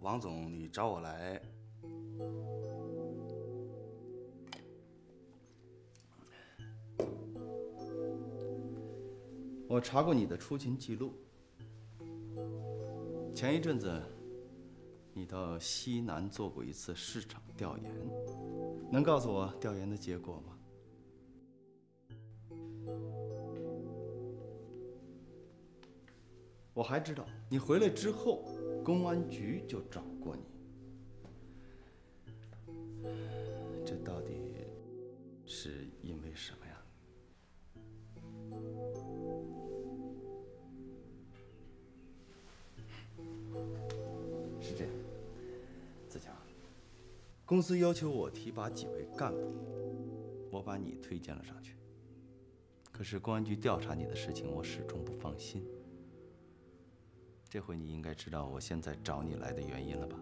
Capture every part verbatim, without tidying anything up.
王总，你找我来，我查过你的出勤记录。前一阵子，你到西南做过一次市场调研，能告诉我调研的结果吗？ 我还知道你回来之后，公安局就找过你，这到底是因为什么呀？是这样，自强，公司要求我提拔几位干部，我把你推荐了上去，可是公安局调查你的事情，我始终不放心。 这回你应该知道我现在找你来的原因了吧？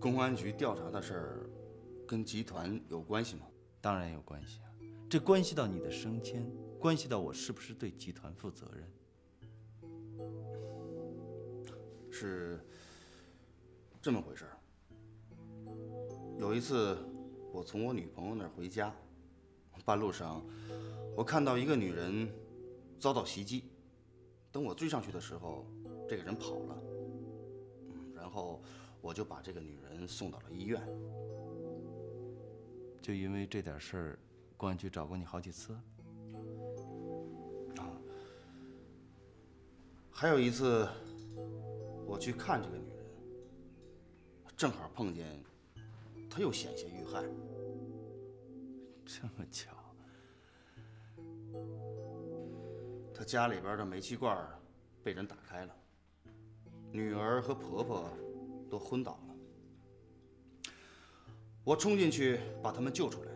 公安局调查的事儿，跟集团有关系吗？当然有关系啊，这关系到你的升迁，关系到我是不是对集团负责任。是这么回事儿。有一次，我从我女朋友那儿回家，半路上，我看到一个女人。 遭到袭击，等我追上去的时候，这个人跑了，然后我就把这个女人送到了医院。就因为这点事儿，公安局找过你好几次。啊，还有一次，我去看这个女人，正好碰见她又险些遇害。这么巧。 他家里边的煤气罐被人打开了，女儿和婆婆都昏倒了。我冲进去把他们救出来。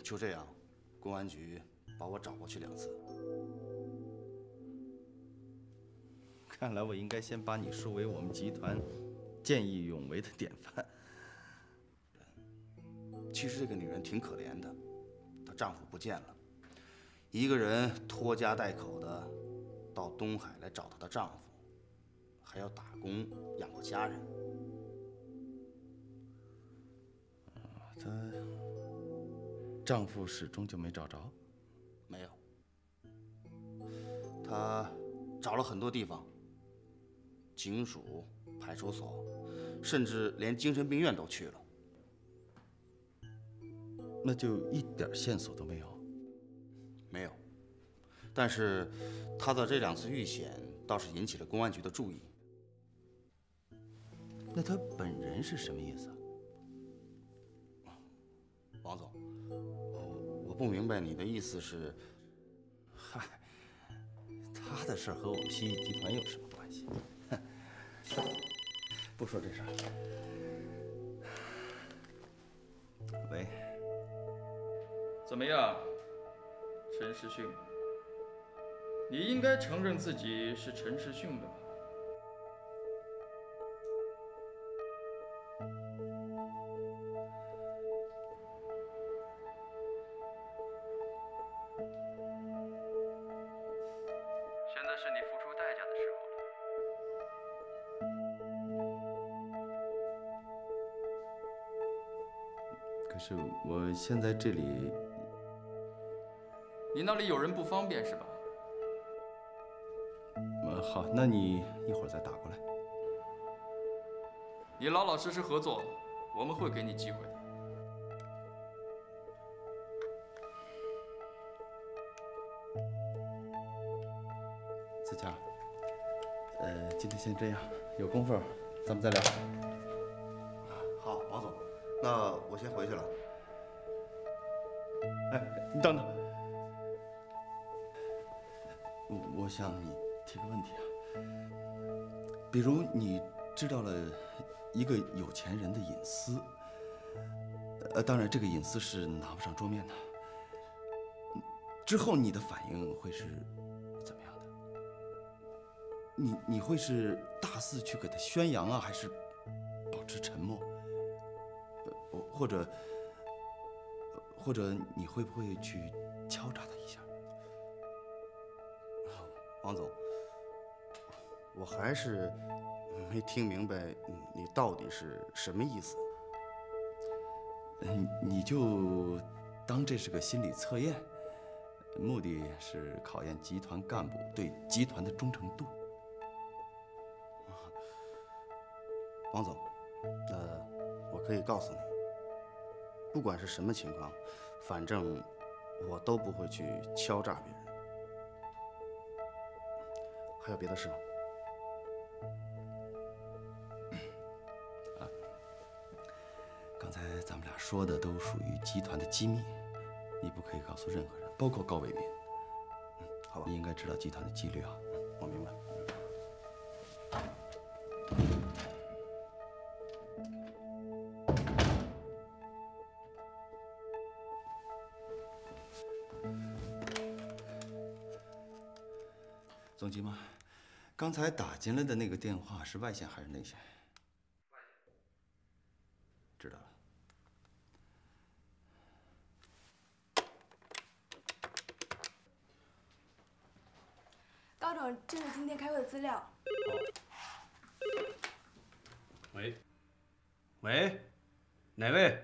就这样，公安局把我找过去两次。看来我应该先把你树为我们集团见义勇为的典范。其实这个女人挺可怜的，她丈夫不见了。 一个人拖家带口的到东海来找她的丈夫，还要打工养活家人。她丈夫始终就没找着？没有。她找了很多地方，警署、派出所，甚至连精神病院都去了，那就一点线索都没有。 没有，但是他的这两次遇险倒是引起了公安局的注意。那他本人是什么意思啊？王总，我不明白你的意思是，嗨，他的事儿和我们西域集团有什么关系？不说这事儿。喂，怎么样？ 陈时训，你应该承认自己是陈时训的吧？现在是你付出代价的时候。可是我现在这里。 你那里有人不方便是吧？嗯，好，那你一会儿再打过来。你老老实实合作，我们会给你机会的。自强，呃，今天先这样，有功夫咱们再聊。好，王总，那我先回去了。哎，你等等。 我想你提个问题啊，比如你知道了一个有钱人的隐私，呃，当然这个隐私是拿不上桌面的。之后你的反应会是怎么样的？你你会是大肆去给他宣扬啊，还是保持沉默？呃，或者或者你会不会去敲诈他一下？ 王总，我还是没听明白你到底是什么意思。嗯，你就当这是个心理测验，目的是考验集团干部对集团的忠诚度。王总，呃，我可以告诉你，不管是什么情况，反正我都不会去敲诈别人。还有别的事吗？ 刚才咱们俩说的都属于集团的机密，你不可以告诉任何人，包括高伟民。嗯，好吧。你应该知道集团的纪律啊。我明白。总机吗？刚才打进来的那个电话是外线还是内线？外线。知道了。 高总，这是今天开会的资料。喂，喂，哪位？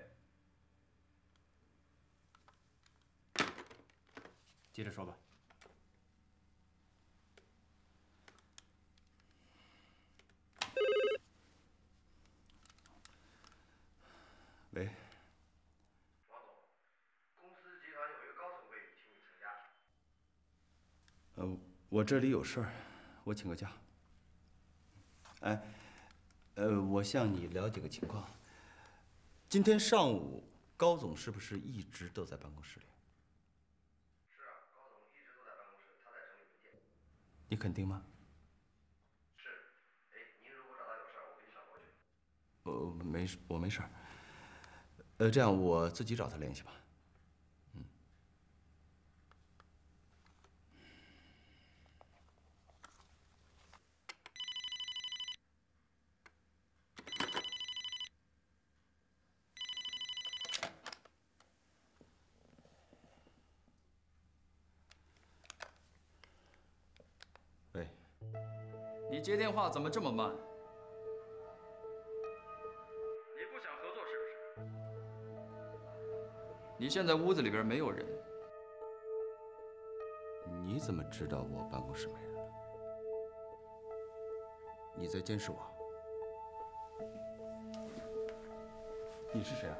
接着说吧。喂。 我这里有事儿，我请个假。哎，呃，我向你了解个情况。今天上午，高总是不是一直都在办公室里？是啊，高总一直都在办公室，他在整理文件。你肯定吗？是。哎，您如果找他有事儿，我给你转过去。我没，我没事儿。呃，这样我自己找他联系吧。 你接电话怎么这么慢？你不想合作是不是？你现在屋子里边没有人，你怎么知道我办公室没人？你在监视我？你是谁啊？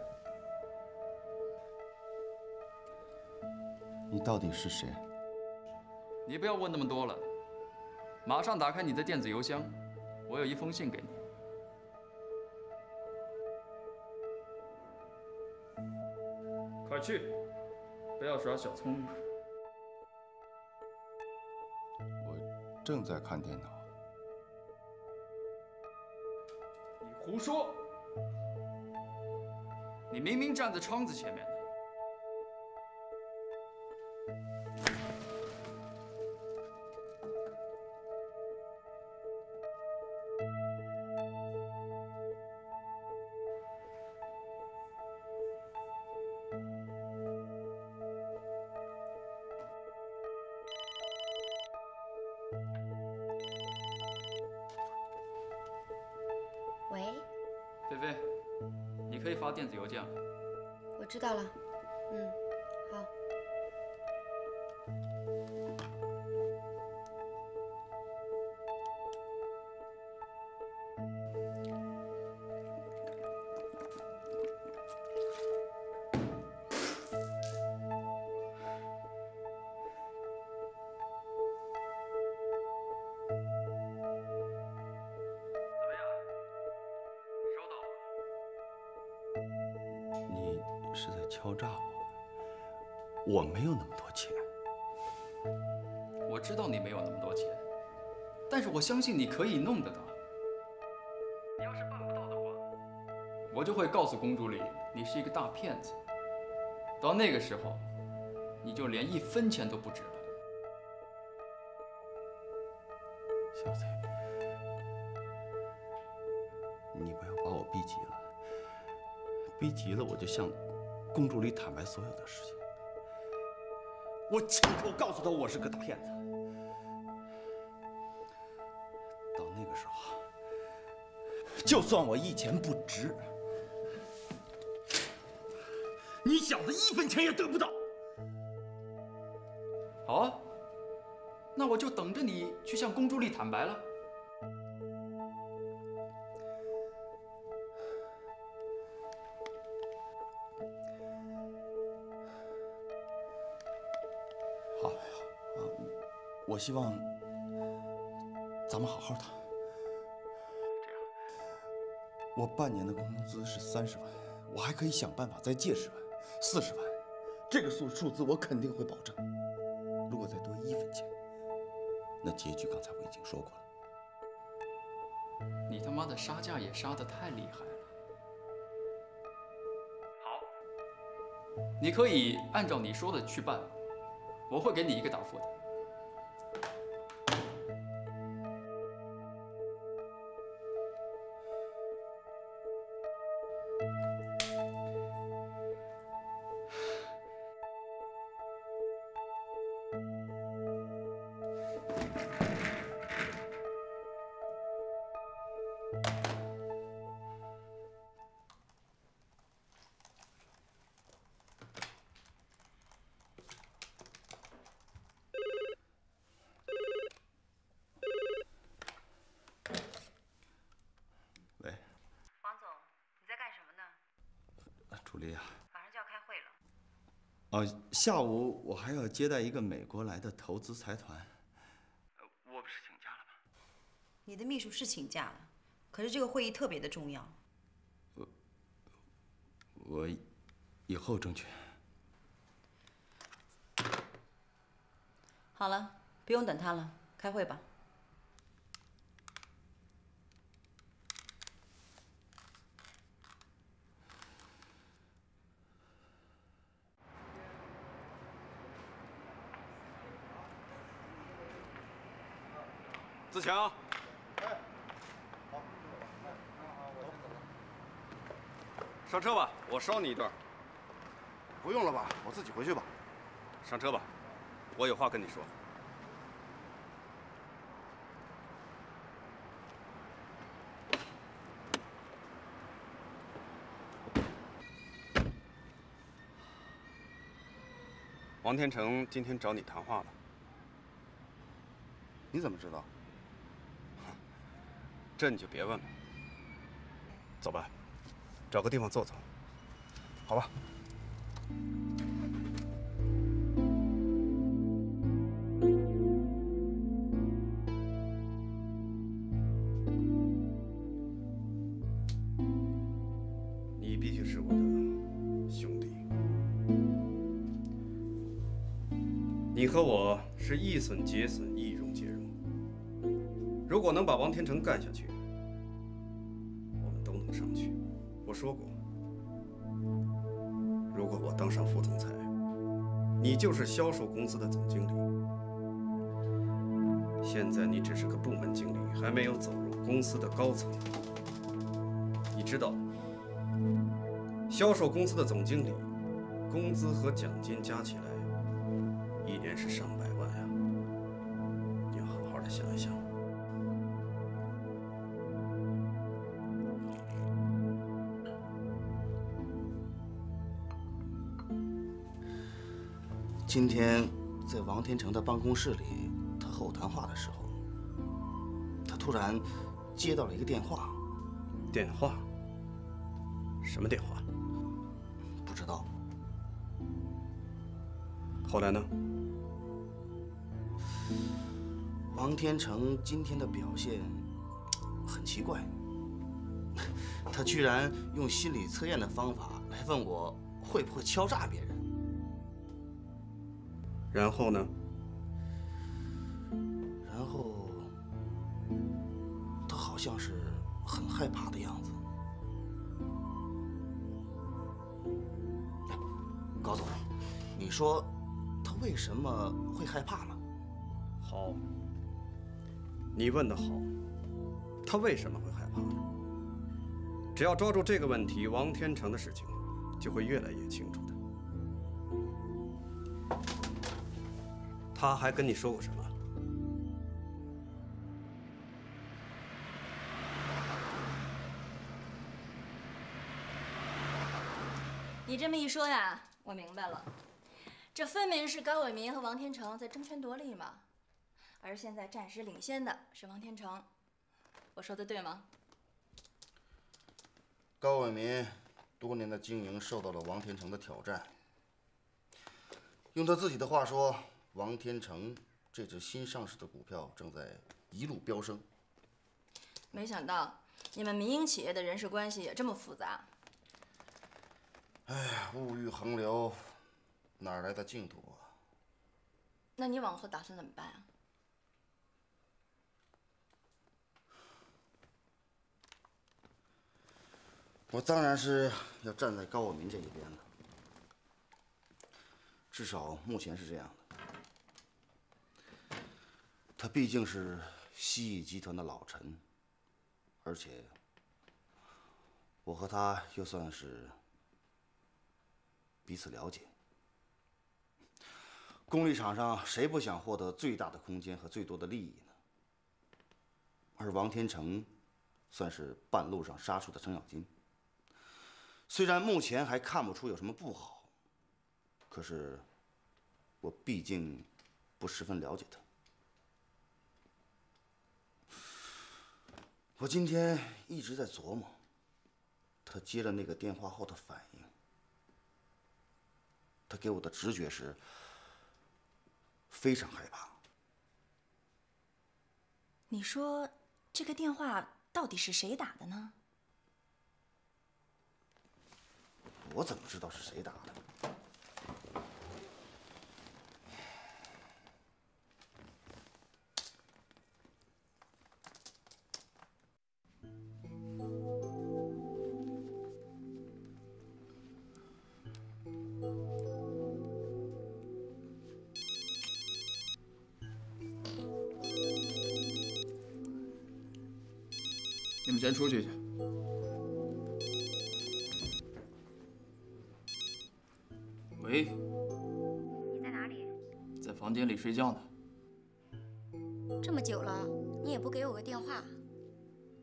你到底是谁？你不要问那么多了。 马上打开你的电子邮箱，我有一封信给你。快去，不要耍小聪明。我正在看电脑。你胡说！你明明站在窗子前面。 电子邮件了，我知道了。嗯，好。敲诈我，我没有那么多钱。我知道你没有那么多钱，但是我相信你可以弄得到。你要是办不到的话，我就会告诉龚助理你是一个大骗子。到那个时候，你就连一分钱都不值了。小子，你不要把我逼急了，逼急了我就像…… 龚助理坦白所有的事情，我亲口告诉他我是个大骗子。到个时候，就算我一钱不值，你小子一分钱也得不到。好啊，那我就等着你去向公朱丽坦白了。 我希望咱们好好谈。这样，我半年的工资是三十万，我还可以想办法再借十万、四十万，这个数数字我肯定会保证。如果再多一分钱，那结局刚才我已经说过了。你他妈的杀价也杀得太厉害了。好，你可以按照你说的去办，我会给你一个答复的。 哦，下午我还要接待一个美国来的投资财团。我不是请假了吗？你的秘书是请假了，可是这个会议特别的重要。我我以后争取。好了，不用等他了，开会吧。 自强，上车吧，我捎你一段。不用了吧，我自己回去吧。上车吧，我有话跟你说。王天成今天找你谈话了，你怎么知道？ 这你就别问了，走吧，找个地方坐坐，好吧。 你和我是一损皆损，一荣皆荣。如果能把王天成干下去，我们都能上去。我说过，如果我当上副总裁，你就是销售公司的总经理。现在你只是个部门经理，还没有走入公司的高层。你知道，销售公司的总经理工资和奖金加起来。 一年是上百万呀、啊！你要好好的想一想。今天在王天成的办公室里，他和我谈话的时候，他突然接到了一个电话。电话？什么电话？不知道。后来呢？ 王天成今天的表现很奇怪，他居然用心理测验的方法来问我会不会敲诈别人。然后呢？然后他好像是很害怕的样子。高总，你说他为什么会害怕呢？ 好，你问得好。他为什么会害怕呢？只要抓住这个问题，王天成的事情就会越来越清楚的。他还跟你说过什么？你这么一说呀，我明白了，这分明是高伟民和王天成在争权夺利嘛。而现在暂时领先的是王天成，我说的对吗？高伟民多年的经营受到了王天成的挑战。用他自己的话说，王天成这只新上市的股票正在一路飙升。没想到你们民营企业的人事关系也这么复杂。 哎呀，物欲横流，哪来的净土啊？那你往后打算怎么办啊？我当然是要站在高伟民这一边了，至少目前是这样的。他毕竟是西益集团的老臣，而且我和他又算是 彼此了解，功利场上谁不想获得最大的空间和最多的利益呢？而王天成算是半路上杀出的程咬金。虽然目前还看不出有什么不好，可是我毕竟不十分了解他。我今天一直在琢磨，他接了那个电话后的反应。 他给我的直觉是非常害怕。你说这个电话到底是谁打的呢？我怎么知道是谁打的？先出去去。喂，你在哪里？在房间里睡觉呢。这么久了，你也不给我个电话，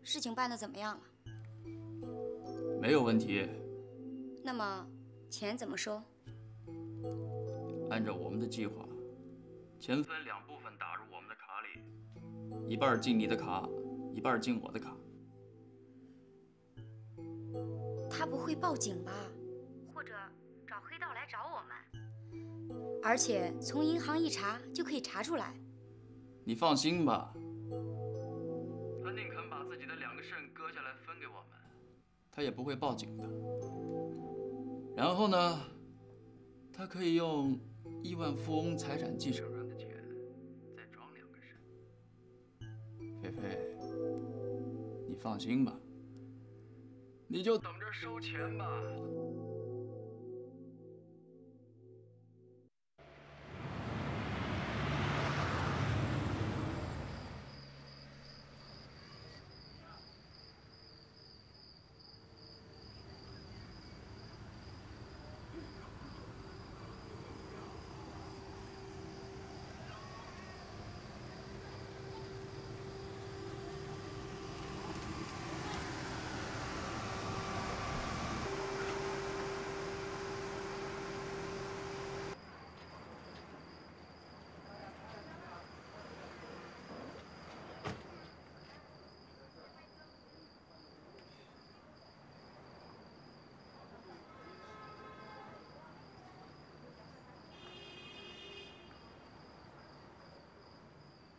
事情办得怎么样了？没有问题。那么钱怎么收？按照我们的计划，钱分两部分打入我们的卡里，一半进你的卡，一半进我的卡。 他不会报警吧？或者找黑道来找我们？而且从银行一查就可以查出来。你放心吧，他宁肯把自己的两个肾割下来分给我们，他也不会报警的。然后呢，他可以用亿万富翁财产继承人的钱再装两个肾。菲菲，你放心吧。 你就等着收钱吧。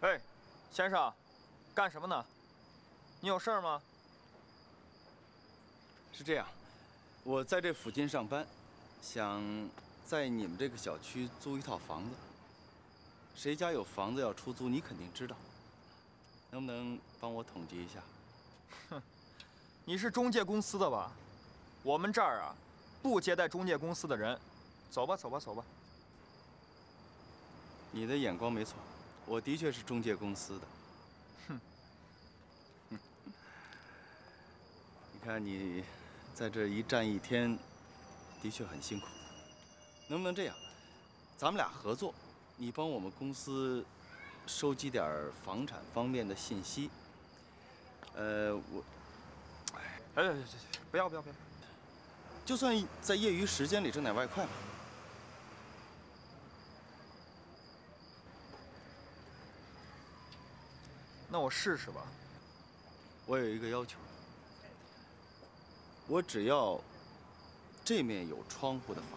哎，先生，干什么呢？你有事儿吗？是这样，我在这附近上班，想在你们这个小区租一套房子。谁家有房子要出租，你肯定知道。能不能帮我统计一下？哼，你是中介公司的吧？我们这儿啊，不接待中介公司的人。走吧，走吧，走吧。你的眼光没错。 我的确是中介公司的，哼，你看你在这一站一天，的确很辛苦。能不能这样，咱们俩合作，你帮我们公司收集点房产方面的信息。呃，我，哎，哎，不要不要不要，就算在业余时间里挣点外快吧。那我试试吧。我有一个要求，我只要这面有窗户的房子。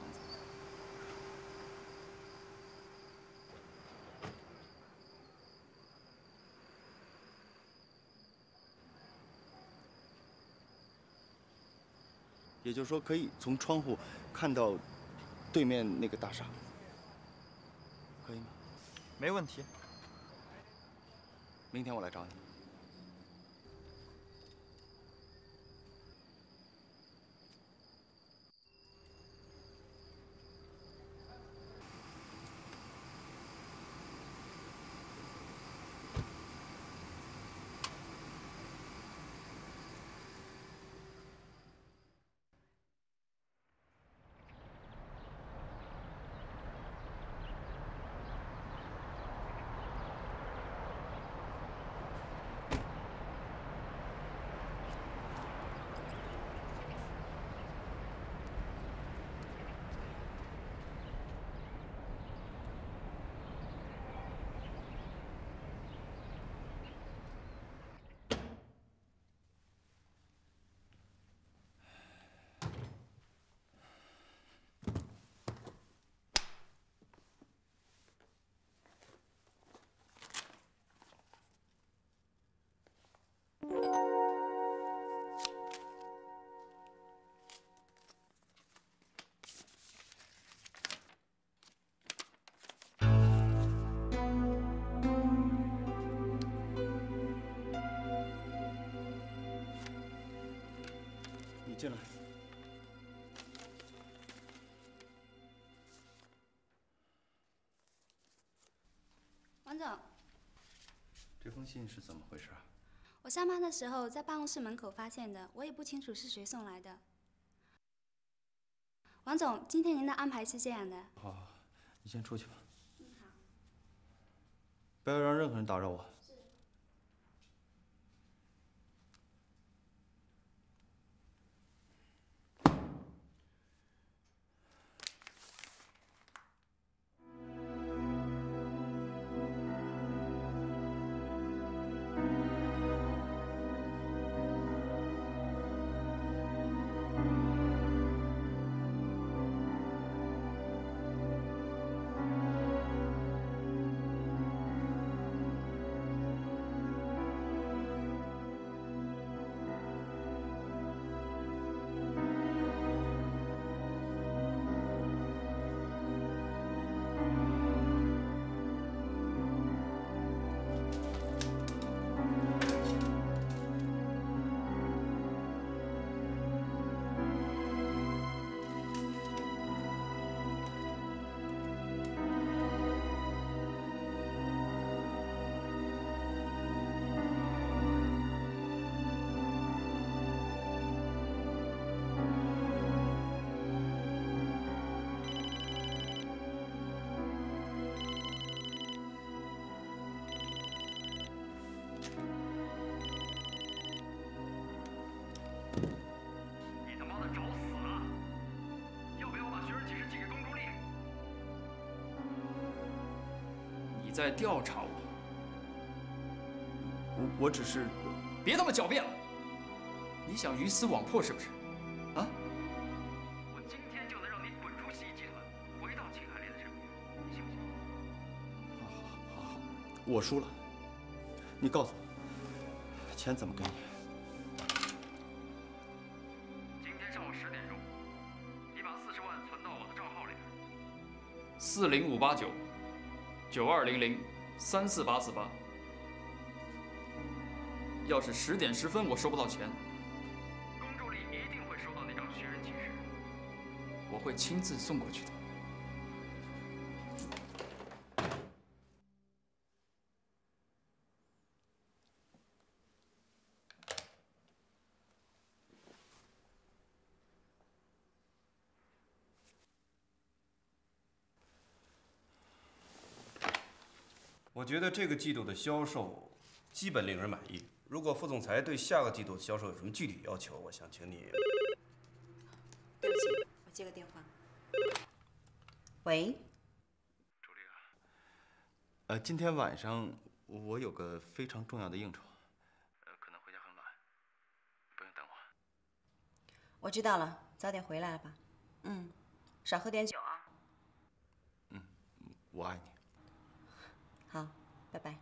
也就是说，可以从窗户看到对面那个大厦，可以吗？没问题。明天我来找你。进来。王总，这封信是怎么回事啊？我上班的时候在办公室门口发现的，我也不清楚是谁送来的。王总，今天您的安排是这样的。好，好，你先出去吧。嗯，好。不要让任何人打扰我。 在调查我，我我只是别他妈狡辩了，你想鱼死网破是不是？啊！我今天就能让你滚出戏界了，回到秦海烈的身边，你信不信？好好好好，我输了，你告诉我，钱怎么给你？ 四零五八九。 九二零零三四八四八，要是十点十分我收不到钱，公助理一定会收到那张寻人启事，我会亲自送过去的。 我觉得这个季度的销售基本令人满意。如果副总裁对下个季度的销售有什么具体要求，我想请你。对不起，接个电话。喂，朱莉啊，呃，今天晚上我有个非常重要的应酬，呃，可能回家很晚，不用等我。我知道了，早点回来吧。嗯，少喝点酒啊。嗯，我爱你。好，拜拜。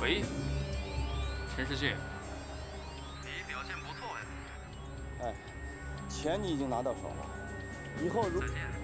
喂，陈世旭，你表现不错呀。哎，钱你已经拿到手了，以后如再见。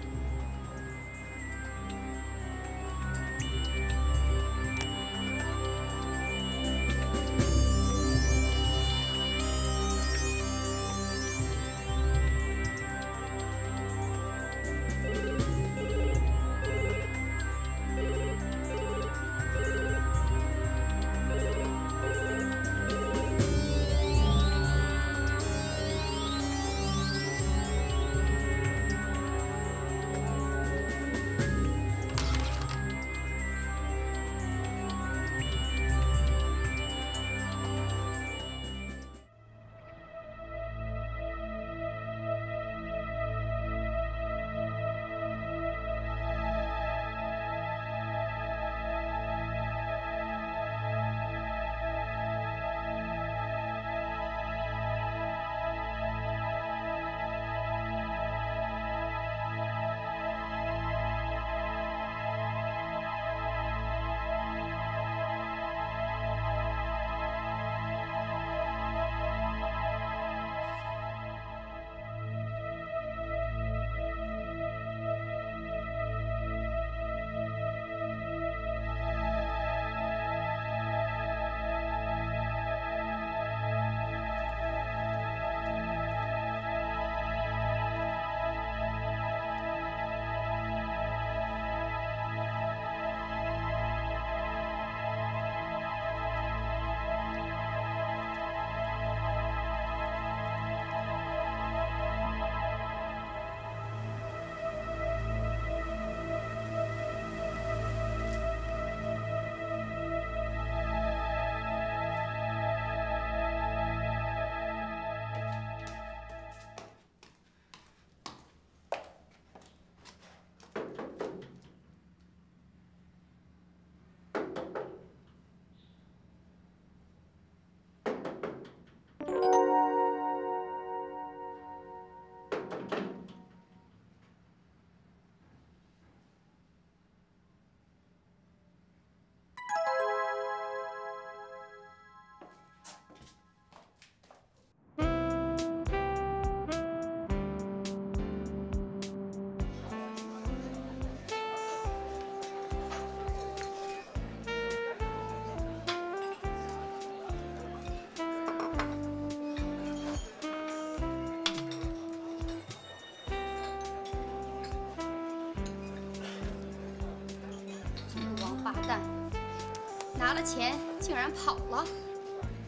拿了钱竟然跑了。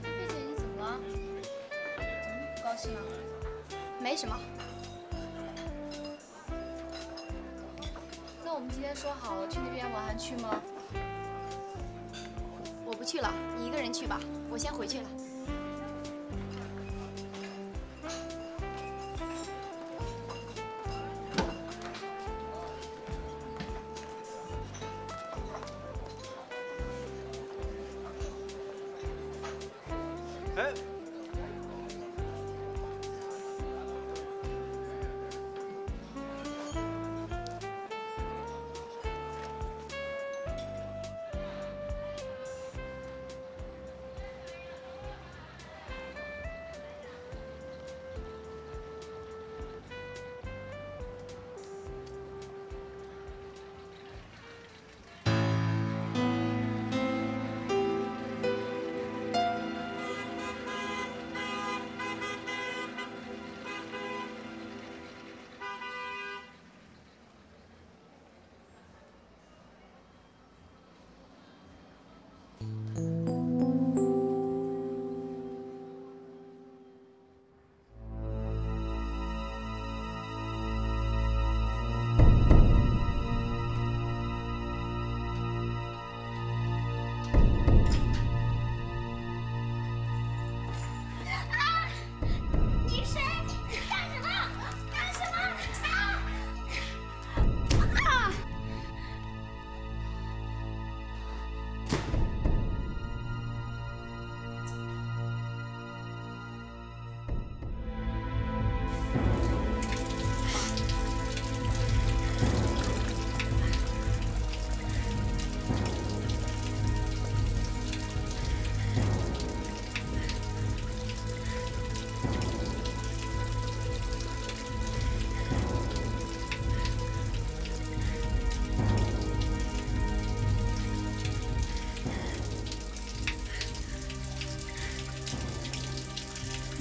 贝姐，你怎么了？怎么不高兴啊？没什么。那我们今天说好了去那边玩，还去吗？我不去了，你一个人去吧，我先回去了。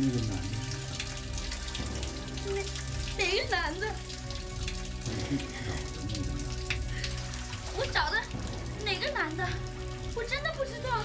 那个男的，哪哪个男的？你去找的那个男的。我找的哪个男的？我真的不知道。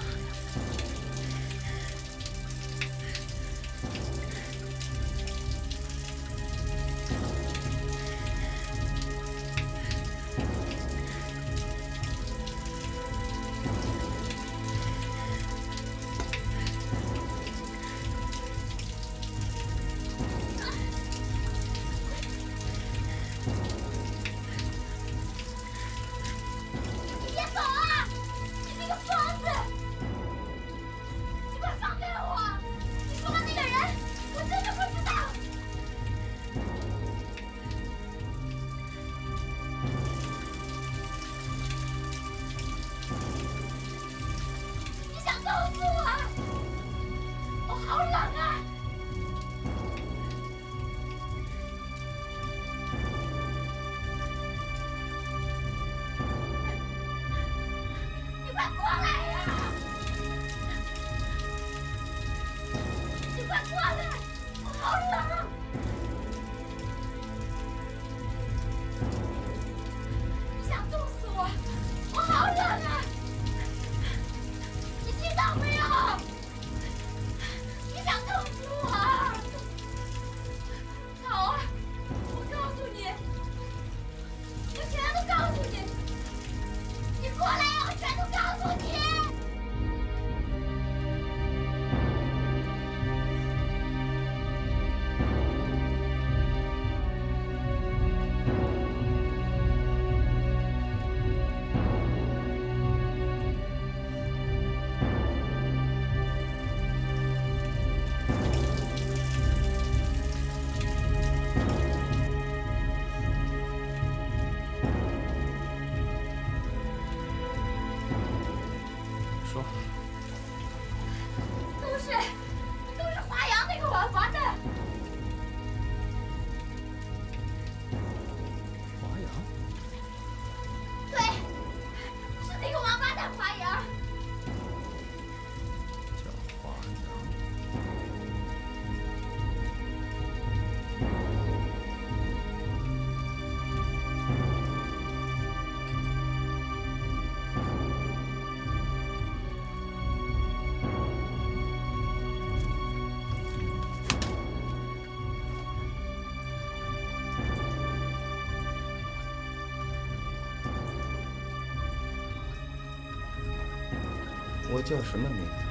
我叫什么名字？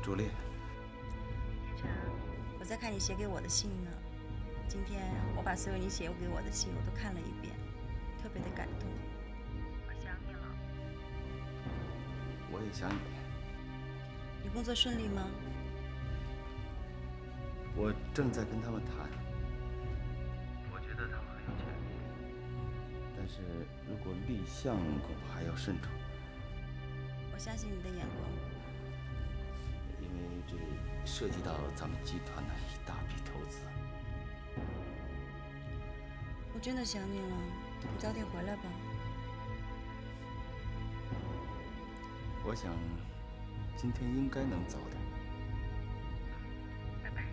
主力，先生，我在看你写给我的信呢。今天我把所有你写给我的信我都看了一遍，特别的感动。我想你了。我也想你。你工作顺利吗？我正在跟他们谈。我觉得他们很有潜力，但是如果立项，恐怕还要慎重。我相信你的眼光。 这涉及到咱们集团的一大笔投资。我真的想你了，你早点回来吧。我想，今天应该能早点。拜拜。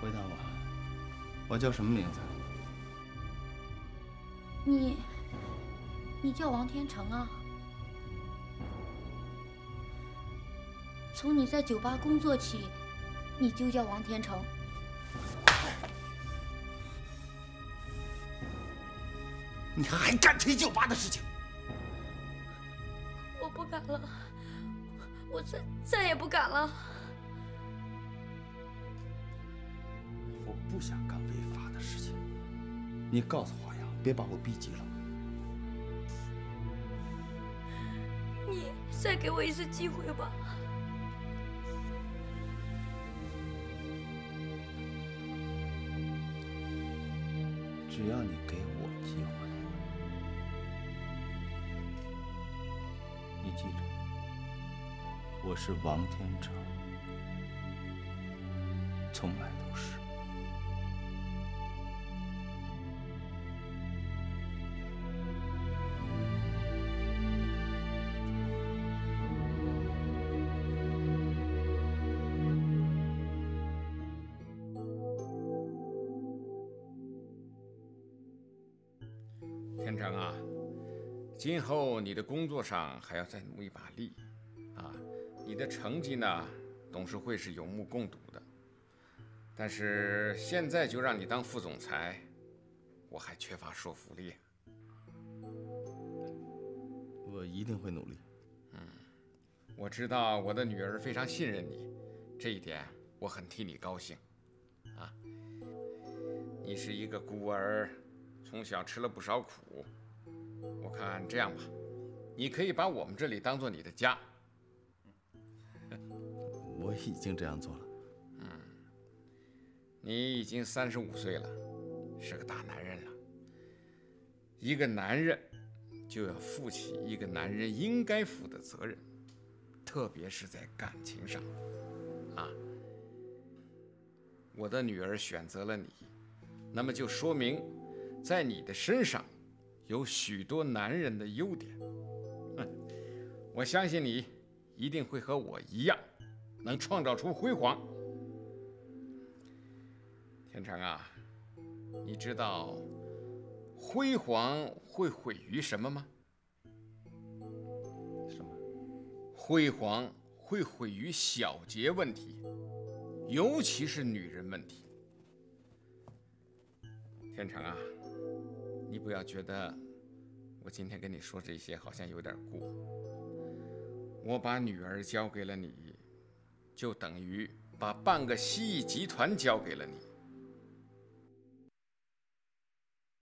回答我，我叫什么名字？你，你叫王天成啊。从你在酒吧工作起，你就叫王天成。你还敢提酒吧的事情？我不敢了，我再再也不敢了。 不想干违法的事情，你告诉华阳，别把我逼急了。你再给我一次机会吧。只要你给我机会，你记着，我是王天成，从来都是。 天成啊，今后你的工作上还要再努一把力，啊，你的成绩呢，董事会是有目共睹的。但是现在就让你当副总裁，我还缺乏说服力。我一定会努力。嗯，我知道我的女儿非常信任你，这一点我很替你高兴。啊，你是一个孤儿。 从小吃了不少苦，我看这样吧，你可以把我们这里当做你的家。我已经这样做了。嗯，你已经三十五岁了，是个大男人了。一个男人就要负起一个男人应该负的责任，特别是在感情上。啊，我的女儿选择了你，那么就说明。 在你的身上，有许多男人的优点，我相信你一定会和我一样，能创造出辉煌。天成啊，你知道辉煌会毁于什么吗？什么？辉煌会毁于小节问题，尤其是女人问题。天成啊。 你不要觉得我今天跟你说这些好像有点过。我把女儿交给了你，就等于把半个西艺集团交给了你。